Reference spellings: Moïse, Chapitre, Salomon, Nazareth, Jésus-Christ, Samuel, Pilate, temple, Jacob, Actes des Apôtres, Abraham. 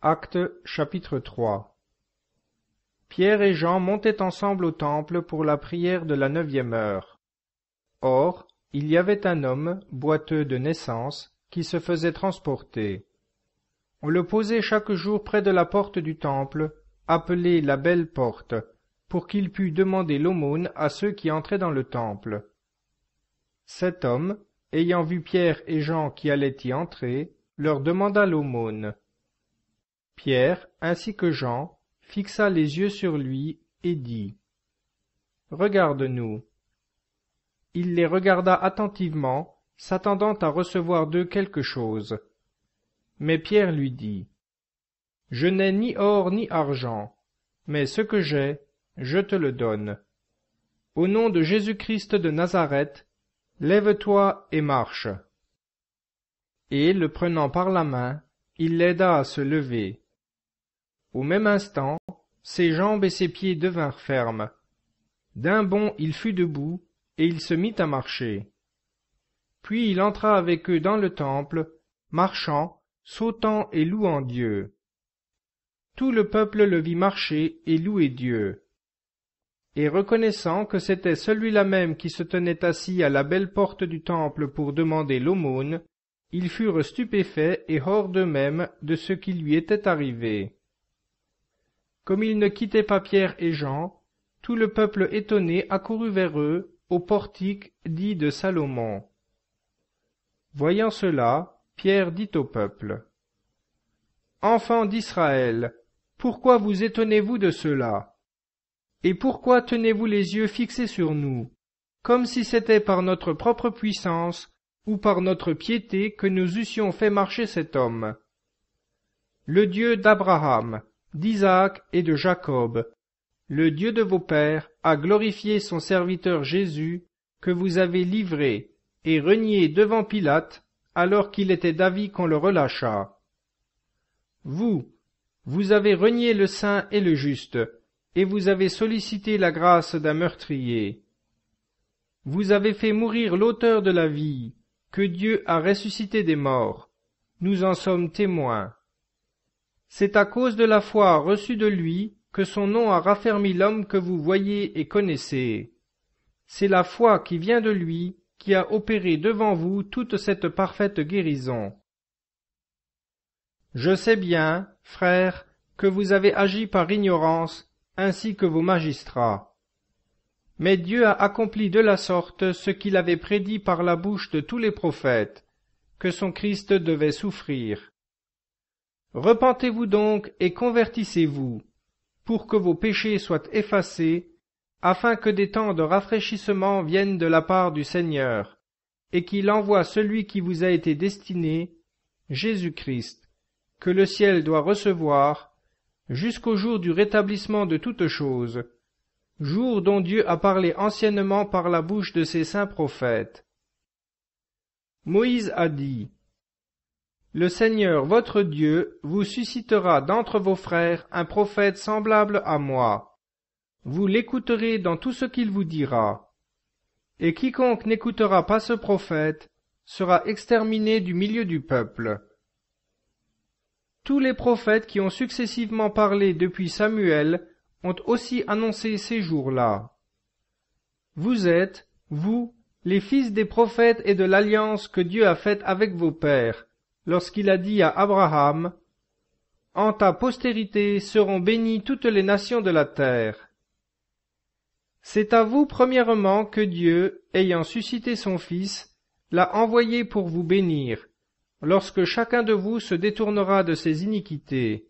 Actes chapitre 3. Pierre et Jean montaient ensemble au temple pour la prière de la 9e heure. Or, il y avait un homme, boiteux de naissance, qui se faisait transporter. On le posait chaque jour près de la porte du temple, appelée la Belle Porte, pour qu'il pût demander l'aumône à ceux qui entraient dans le temple. Cet homme, ayant vu Pierre et Jean qui allaient y entrer, leur demanda l'aumône. Pierre, ainsi que Jean, fixa les yeux sur lui et dit : « Regarde-nous. » Il les regarda attentivement, s'attendant à recevoir d'eux quelque chose. Mais Pierre lui dit : « Je n'ai ni or ni argent, mais ce que j'ai, je te le donne. Au nom de Jésus-Christ de Nazareth, lève-toi et marche. » Et, le prenant par la main, il l'aida à se lever. Au même instant, ses jambes et ses pieds devinrent fermes. D'un bond il fut debout, et il se mit à marcher. Puis il entra avec eux dans le temple, marchant, sautant et louant Dieu. Tout le peuple le vit marcher et louer Dieu. Et reconnaissant que c'était celui-là même qui se tenait assis à la Belle Porte du temple pour demander l'aumône, ils furent stupéfaits et hors d'eux-mêmes de ce qui lui était arrivé. Comme ils ne quittaient pas Pierre et Jean, tout le peuple étonné accourut vers eux, au portique dit de Salomon. Voyant cela, Pierre dit au peuple : « Enfants d'Israël, pourquoi vous étonnez-vous de cela ? Et pourquoi tenez-vous les yeux fixés sur nous, comme si c'était par notre propre puissance ou par notre piété que nous eussions fait marcher cet homme ? Le Dieu d'Abraham, d'Isaac et de Jacob, le Dieu de vos pères, a glorifié son serviteur Jésus, que vous avez livré et renié devant Pilate, alors qu'il était d'avis qu'on le relâchât. Vous avez renié le saint et le juste, et vous avez sollicité la grâce d'un meurtrier. Vous avez fait mourir l'auteur de la vie, que Dieu a ressuscité des morts. Nous en sommes témoins. C'est à cause de la foi reçue de lui que son nom a raffermi l'homme que vous voyez et connaissez. C'est la foi qui vient de lui qui a opéré devant vous toute cette parfaite guérison. Je sais bien, frères, que vous avez agi par ignorance, ainsi que vos magistrats. Mais Dieu a accompli de la sorte ce qu'il avait prédit par la bouche de tous les prophètes, que son Christ devait souffrir. Repentez-vous donc et convertissez-vous, pour que vos péchés soient effacés, afin que des temps de rafraîchissement viennent de la part du Seigneur, et qu'il envoie celui qui vous a été destiné, Jésus-Christ, que le ciel doit recevoir, jusqu'au jour du rétablissement de toutes choses, jour dont Dieu a parlé anciennement par la bouche de ses saints prophètes. Moïse a dit : Le Seigneur votre Dieu vous suscitera d'entre vos frères un prophète semblable à moi. Vous l'écouterez dans tout ce qu'il vous dira. Et quiconque n'écoutera pas ce prophète sera exterminé du milieu du peuple. Tous les prophètes qui ont successivement parlé depuis Samuel ont aussi annoncé ces jours-là. Vous êtes, vous, les fils des prophètes et de l'alliance que Dieu a faite avec vos pères, lorsqu'il a dit à Abraham : En ta postérité seront bénies toutes les nations de la terre. C'est à vous premièrement que Dieu, ayant suscité son Fils, l'a envoyé pour vous bénir, lorsque chacun de vous se détournera de ses iniquités.